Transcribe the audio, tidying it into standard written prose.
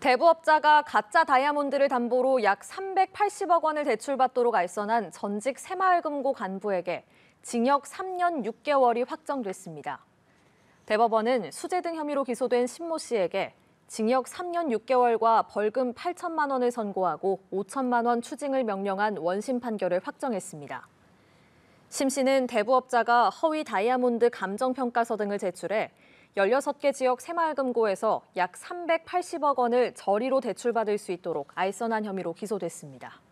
대부업자가 가짜 다이아몬드를 담보로 약 380억 원을 대출받도록 알선한 전직 새마을금고 간부에게 징역 3년 6개월이 확정됐습니다. 대법원은 수재 등 혐의로 기소된 신모 씨에게 징역 3년 6개월과 벌금 8천만 원을 선고하고 5천만 원 추징을 명령한 원심 판결을 확정했습니다. 심 씨는 대부업자가 허위 다이아몬드 감정평가서 등을 제출해 16개 지역 새마을금고에서 약 380억 원을 저리로 대출받을 수 있도록 알선한 혐의로 기소됐습니다.